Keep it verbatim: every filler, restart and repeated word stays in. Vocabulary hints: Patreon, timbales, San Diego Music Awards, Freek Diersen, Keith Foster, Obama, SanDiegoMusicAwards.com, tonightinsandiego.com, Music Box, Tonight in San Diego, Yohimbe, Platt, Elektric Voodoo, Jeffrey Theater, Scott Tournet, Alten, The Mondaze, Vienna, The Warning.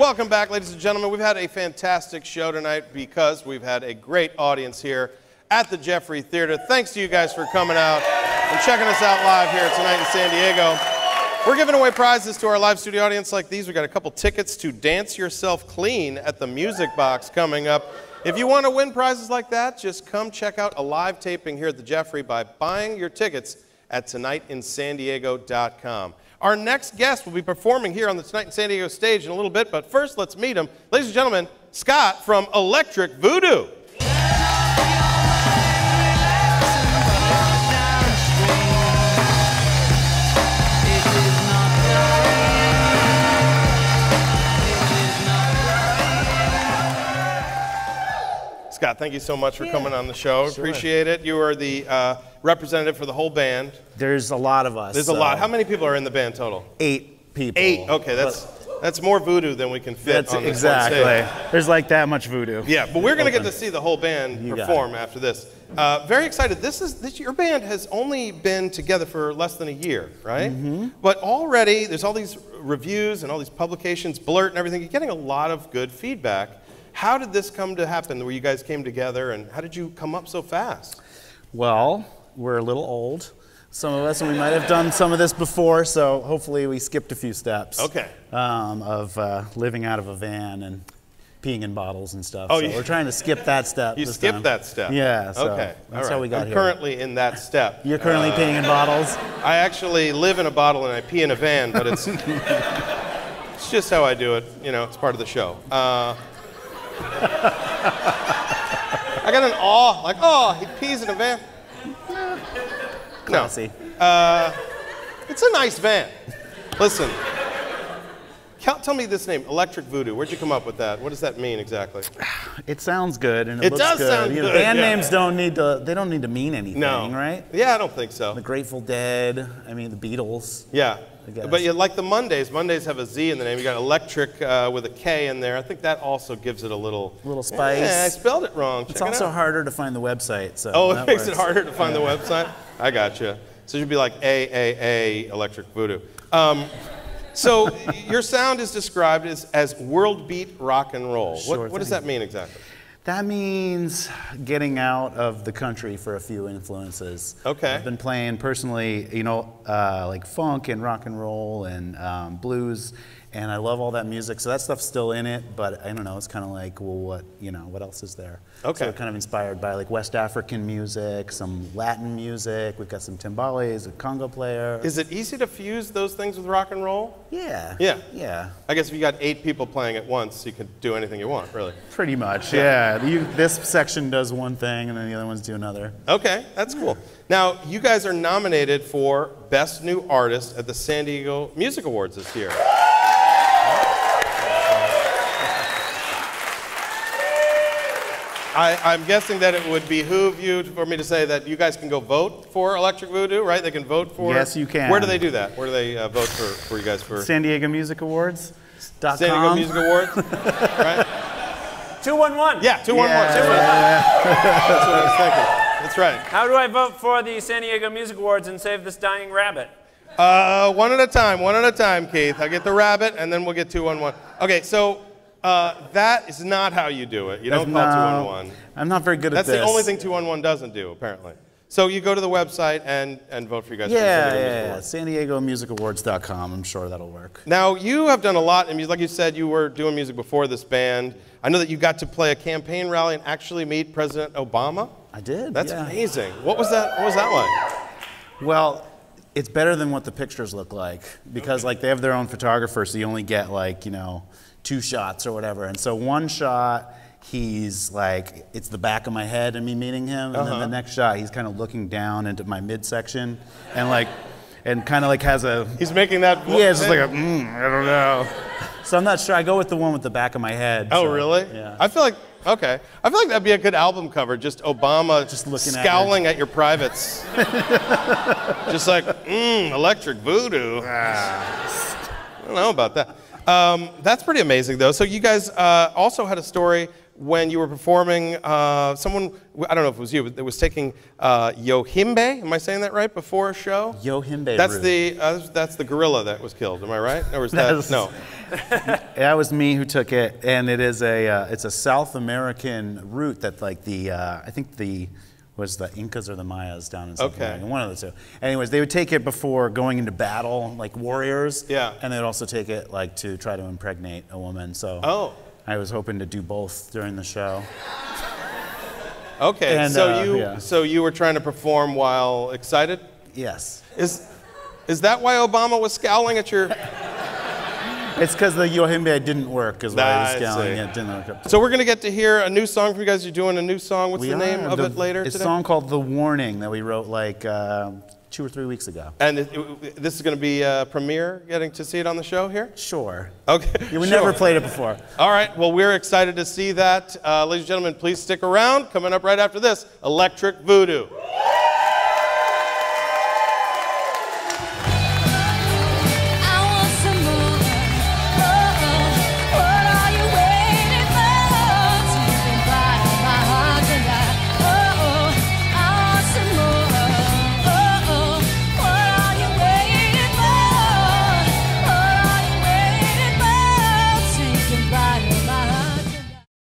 Welcome back, ladies and gentlemen. We've had a fantastic show tonight because we've had a great audience here at the Jeffrey Theater. Thanks to you guys for coming out and checking us out live here tonight in San Diego. We're giving away prizes to our live studio audience like these. We've got a couple tickets to Dance Yourself Clean at the Music Box coming up. If you want to win prizes like that, just come check out a live taping here at the Jeffrey by buying your tickets at tonight in san diego dot com. Our next guest will be performing here on the Tonight in San Diego stage in a little bit, but first let's meet him. Ladies and gentlemen, Scott from Elektric Voodoo. Scott, thank you so much for yeah. coming on the show. Sure. Appreciate it. You are the uh, representative for the whole band. There's a lot of us. There's so. a lot. How many people are in the band total? Eight people. Eight. Okay, that's but, that's more voodoo than we can fit that's on this exactly. one stage. There's like that much voodoo. Yeah, but we're gonna get to see the whole band you perform after this. Uh, very excited. This is this, your band has only been together for less than a year, right? Mm-hmm. But already there's all these reviews and all these publications, Blurt and everything. You're getting a lot of good feedback. How did this come to happen, where you guys came together, and how did you come up so fast? Well, we're a little old, some of us, and we might have done some of this before, so hopefully we skipped a few steps okay. um, of uh, living out of a van and peeing in bottles and stuff. Oh, so yeah. We're trying to skip that step. You this skipped time. that step? Yeah, so okay. that's right. how we got I'm here. I'm currently in that step. You're currently uh, peeing in bottles? I actually live in a bottle and I pee in a van, but it's, it's just how I do it. You know, it's part of the show. Uh, I got an awe, like, oh, he pees in a van. Classy. No. Uh, it's a nice van. Listen, tell me this name, Elektric Voodoo. Where'd you come up with that? What does that mean exactly? It sounds good and it, it looks does good. Sound you know, good. Band yeah. names don't need to, they don't need to mean anything, no. right? Yeah, I don't think so. The Grateful Dead, I mean, the Beatles. Yeah. But you like the Mondays. Mondays have a Z in the name. You got Electric uh, with a K in there. I think that also gives it a little little spice. Yeah, I spelled it wrong. It's Check also it harder to find the website. So oh, it makes works. it harder to find yeah. the website. I gotcha. So you'd be like A A A Elektric Voodoo. Um, so your sound is described as as world beat rock and roll. Sure what, what does that mean exactly? That means getting out of the country for a few influences. Okay. I've been playing personally, you know, uh, like funk and rock and roll and um, blues, and I love all that music. So that stuff's still in it, but I don't know. It's kind of like, well, what, you know, what else is there? Okay. So we're kind of inspired by like West African music, some Latin music. We've got some timbales, a Congo player. Is it easy to fuse those things with rock and roll? Yeah. Yeah. Yeah. I guess if you got eight people playing at once, you could do anything you want, really. Pretty much. Yeah. yeah. You, this section does one thing, and then the other ones do another. Okay, that's cool. Now, you guys are nominated for Best New Artist at the San Diego Music Awards this year. I, I'm guessing that it would behoove you for me to say that you guys can go vote for Elektric Voodoo, right? They can vote for... Yes, you can. Where do they do that? Where do they uh, vote for, for you guys for... San Diego Music Awards. San Diego Music Awards, right? two one one. Yeah, two one one. Yeah, two one one. Yeah. That's what I was thinking. That's right. How do I vote for the San Diego Music Awards and save this dying rabbit? Uh, one at a time, one at a time, Keith. I'll get the rabbit, and then we'll get two one one. Okay, so uh, that is not how you do it. You That's don't call two one one. No, I'm not very good That's at this. That's the only thing two one one doesn't do, apparently. So you go to the website and, and vote for you guys. Yeah, yeah, San Diego Music Awards dot com. I'm sure that'll work. Now, you have done a lot in music. Like you said, you were doing music before this band. I know that you got to play a campaign rally and actually meet President Obama. I did, That's yeah. amazing. What was that, what was that like? Well, it's better than what the pictures look like because okay. like they have their own photographer, so you only get like, you know, two shots or whatever. And so one shot, he's like, it's the back of my head and me meeting him, and uh-huh. then the next shot he's kind of looking down into my midsection and like, and kind of like has a... He's making that... Yeah, it's just like a, mm, I don't know. So I'm not sure, I go with the one with the back of my head. Oh, so, really? Yeah. I feel like, okay. I feel like that'd be a good album cover, just Obama just looking scowling at, at your privates. Just like, mmm, Elektric Voodoo. Ah. I don't know about that. Um, that's pretty amazing, though. So you guys uh, also had a story when you were performing, uh, someone, I don't know if it was you, but it was taking uh, Yohimbe, am I saying that right, before a show? Yohimbe. That's Roo. the uh, that's the gorilla that was killed, am I right? Or was that, that was, no. That was me who took it, and it is a, uh, it's a South American root that like the, uh, I think the, was the Incas or the Mayas down in South America, okay. One of the two. Anyways, they would take it before going into battle, like warriors, yeah. And they'd also take it like to try to impregnate a woman, so. Oh. I was hoping to do both during the show. Okay, and, so uh, you yeah. so you were trying to perform while excited? Yes. Is is that why Obama was scowling at your? It's because the Yohimbe didn't work, is why nah, he was scowling at dinner. So we're gonna get to hear a new song from you guys. You're doing a new song. What's we the name are, of the, it later? It's a song called "The Warning" that we wrote like uh, two or three weeks ago. And it, it, this is going to be a premiere, getting to see it on the show here? Sure. Okay. We sure. never played it before. All right. Well, we're excited to see that. Uh, ladies and gentlemen, please stick around. Coming up right after this, Elektric Voodoo.